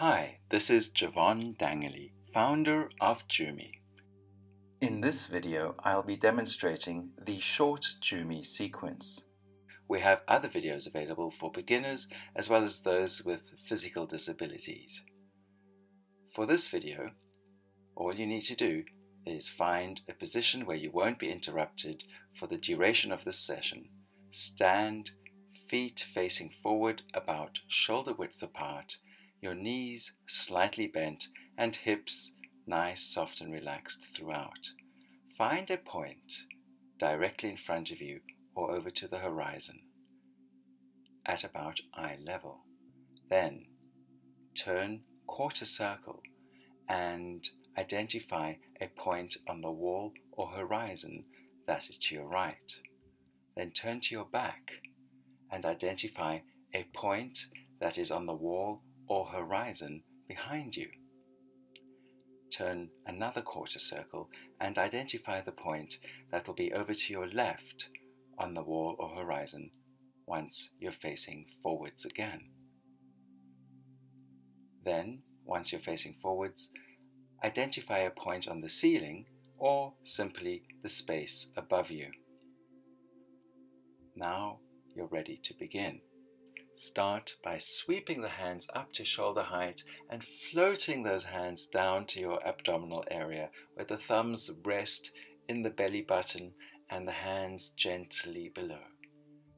Hi, this is Jevon Dangeli, founder of Jumi. In this video, I'll be demonstrating the short Jumi sequence. We have other videos available for beginners as well as those with physical disabilities. For this video, all you need to do is find a position where you won't be interrupted for the duration of this session. Stand, feet facing forward about shoulder width apart, your knees slightly bent and hips nice, soft and relaxed throughout. Find a point directly in front of you or over to the horizon at about eye level. Then turn quarter circle and identify a point on the wall or horizon that is to your right. Then turn to your back and identify a point that is on the wall or horizon behind you. Turn another quarter circle and identify the point that will be over to your left on the wall or horizon once you're facing forwards again. Then, once you're facing forwards, identify a point on the ceiling or simply the space above you. Now you're ready to begin. Start by sweeping the hands up to shoulder height and floating those hands down to your abdominal area where the thumbs rest in the belly button and the hands gently below.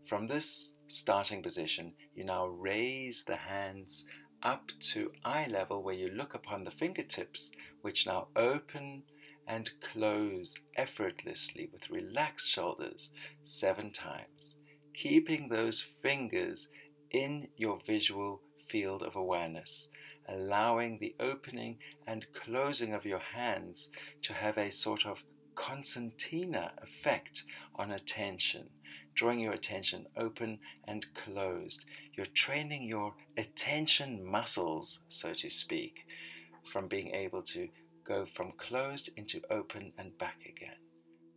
From this starting position, you now raise the hands up to eye level where you look upon the fingertips, which now open and close effortlessly with relaxed shoulders 7 times, keeping those fingers in your visual field of awareness, allowing the opening and closing of your hands to have a sort of concertina effect on attention, drawing your attention open and closed. You're training your attention muscles, so to speak, from being able to go from closed into open and back again.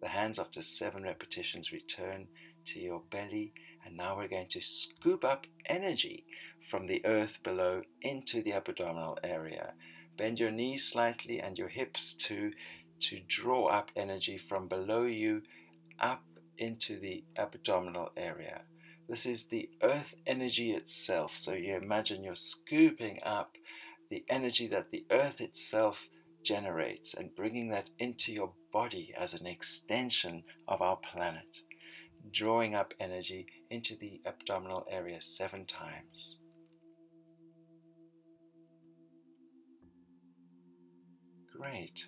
The hands after 7 repetitions return to your belly, and now we're going to scoop up energy from the earth below into the abdominal area. Bend your knees slightly and your hips to draw up energy from below you up into the abdominal area. This is the earth energy itself, so you imagine you're scooping up the energy that the earth itself generates and bringing that into your body as an extension of our planet, drawing up energy into the abdominal area 7 times. Great.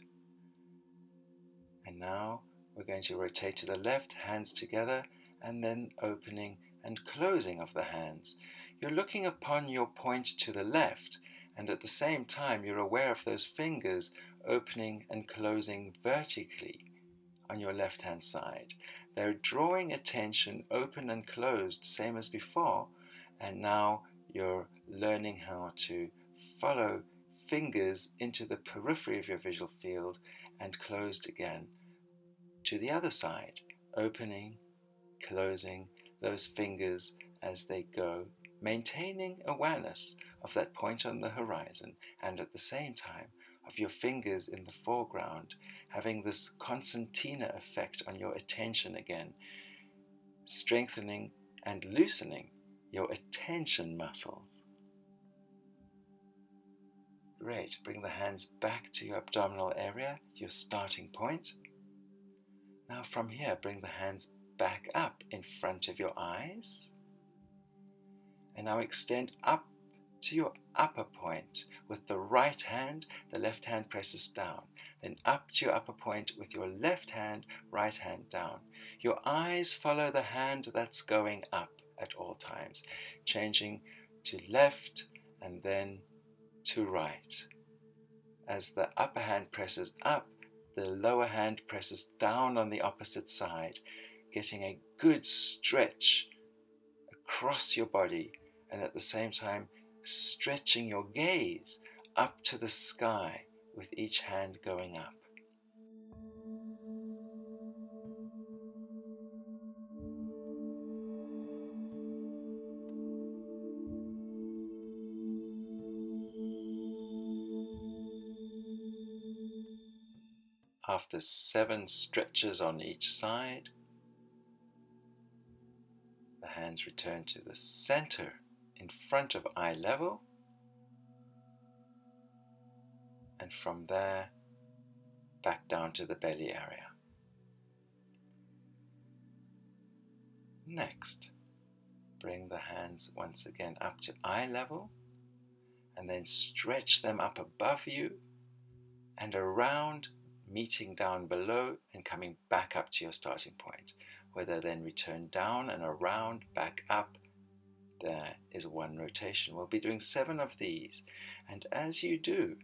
And now we're going to rotate to the left, hands together, and then opening and closing of the hands. You're looking upon your point to the left, and at the same time you're aware of those fingers opening and closing vertically on your left hand side. They're drawing attention open and closed, same as before, and now you're learning how to follow fingers into the periphery of your visual field and closed again to the other side, opening, closing those fingers as they go, maintaining awareness of that point on the horizon and at the same time of your fingers in the foreground, having this concertina effect on your attention again, strengthening and loosening your attention muscles. Great, bring the hands back to your abdominal area, your starting point. Now from here, bring the hands back up in front of your eyes. And now extend up to your upper point with the right hand, the left hand presses down. Then up to your upper point with your left hand, right hand down. Your eyes follow the hand that's going up at all times, changing to left and then to right. As the upper hand presses up, the lower hand presses down on the opposite side, getting a good stretch across your body and at the same time stretching your gaze up to the sky with each hand going up. after 7 stretches on each side, the hands return to the center in front of eye level, and from there back down to the belly area. Next, bring the hands once again up to eye level and then stretch them up above you and around, meeting down below and coming back up to your starting point, where they then return down and around, back up. There is one rotation. We'll be doing 7 of these, and as you do,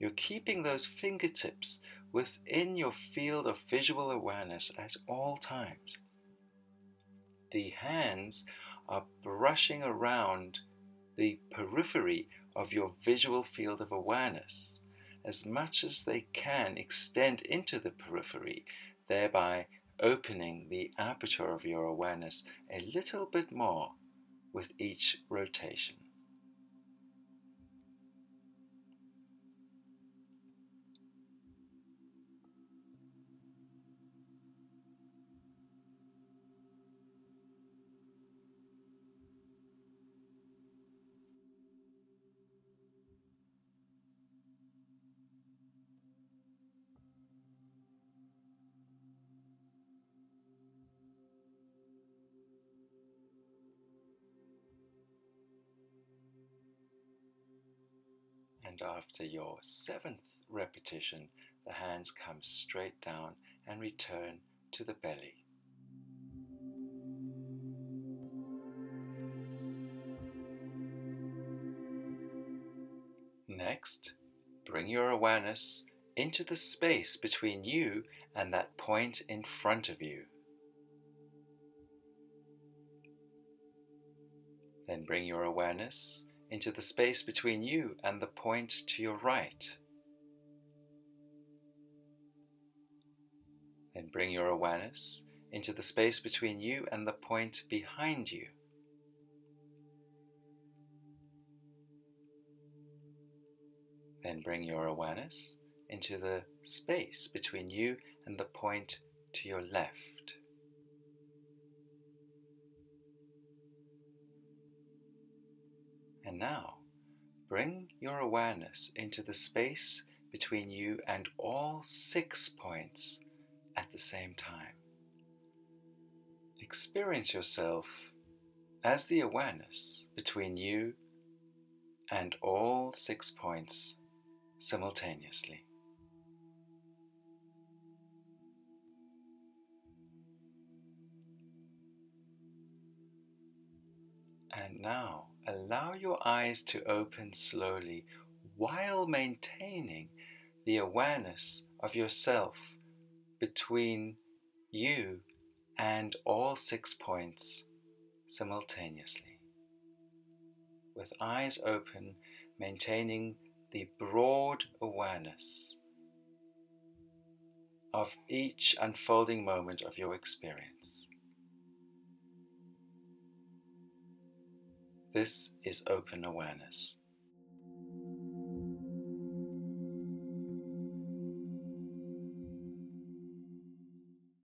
you're keeping those fingertips within your field of visual awareness at all times. The hands are brushing around the periphery of your visual field of awareness as much as they can, extend into the periphery, thereby opening the aperture of your awareness a little bit more with each rotation. And after your 7th repetition, the hands come straight down and return to the belly. Next, bring your awareness into the space between you and that point in front of you. Then bring your awareness into the space between you and the point to your right. Then bring your awareness into the space between you and the point behind you. Then bring your awareness into the space between you and the point to your left. And now, bring your awareness into the space between you and all 6 points at the same time. Experience yourself as the awareness between you and all 6 points simultaneously. And now, allow your eyes to open slowly while maintaining the awareness of yourself between you and all 6 points simultaneously. With eyes open, maintaining the broad awareness of each unfolding moment of your experience. This is open awareness.